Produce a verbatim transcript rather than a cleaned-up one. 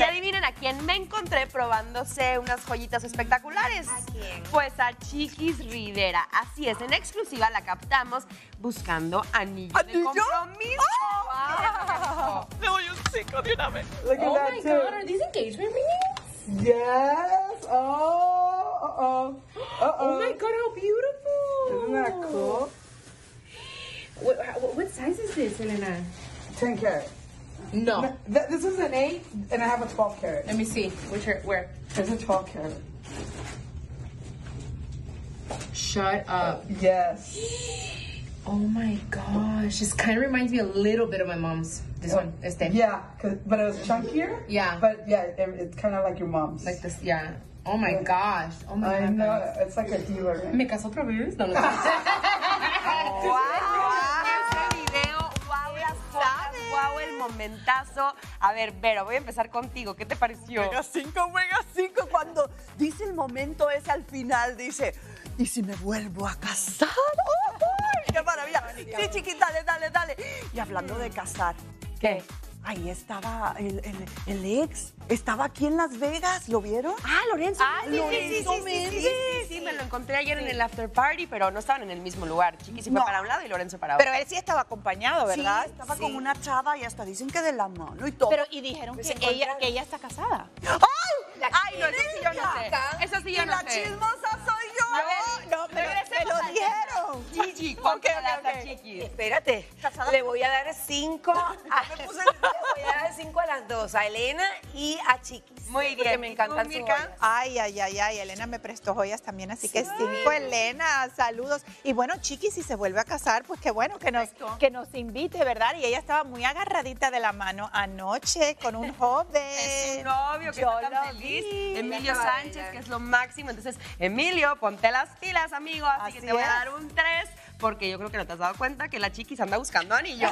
Y adivinen a quién me encontré probándose unas joyitas espectaculares. ¿A quién? Pues a Chiquis Rivera. Así es, en exclusiva la captamos buscando anillo, ¿Anillo? de compromiso. Oh, wow. Wow. No, yo sé, de una vez. Oh my God, are these engagement rings? Yes. Oh, oh, oh. Oh, oh my God, how beautiful. Isn't that cool? What, what size is this, Elena? ten carat. No. no th this is an eight, and I have a twelve carat. Let me see. Which are, where? There's a twelve carat. Shut up. Yes. Oh my gosh. This kind of reminds me a little bit of my mom's. This one, este. Yeah, but it was chunkier. Yeah. But yeah, it, it's kind of like your mom's. Like this, yeah. Oh my like, gosh. Oh my I goodness. know. It's like a dealer. Me casó otra vez. No, no. Wow. Momentazo. A ver, Vero, voy a empezar contigo. ¿Qué te pareció? Mega cinco, mega cinco. Cuando dice el momento es al final, dice, ¿y si me vuelvo a casar? ¡Oh, oh! ¡Qué maravilla! Sí, chiquita, dale, dale, dale. Y hablando de casar. ¿Qué? Ahí estaba el, el, el ex. Estaba aquí en Las Vegas. ¿Lo vieron? Ah, Lorenzo. Ah, sí, Lorenzo sí, sí, sí, sí, sí, sí, sí, me lo encontré ayer sí. en el after party, pero no estaban en el mismo lugar. Chiquis se fue no. para un lado y Lorenzo para otro. Pero él sí estaba acompañado, ¿verdad? Sí, estaba sí. con una chava y hasta dicen que de la mano y todo. Pero y dijeron que, que, ella, que ella está casada. ¡Ay! ¡Ay, no, eso sí yo no sé! Eso sí yo no sé. ¡La chismosa soy yo! No, no pero me lo dijeron. Gigi, ¿con qué hablas, Chiquis? Espérate. ¿Casada? Le voy a dar cinco a... Le voy a dar cinco a las dos, a Elena y a Chiquis. Muy bien. Me encantan sus joyas. Ay, ay, ay, ay, Elena me prestó joyas también, así sí. que cinco, Elena, saludos. Y bueno, Chiquis, si se vuelve a casar, pues qué bueno que nos, que nos invite, ¿verdad? Y ella estaba muy agarradita de la mano anoche con un joven. Es un novio que está tan feliz. Vi. Emilio Sánchez, maravilla. que es lo máximo. Entonces, Emilio, ponte las pilas, amigo. Así, así que te es. voy a dar un tres, porque yo creo que no te has dado cuenta que la Chiquis anda buscando anillo.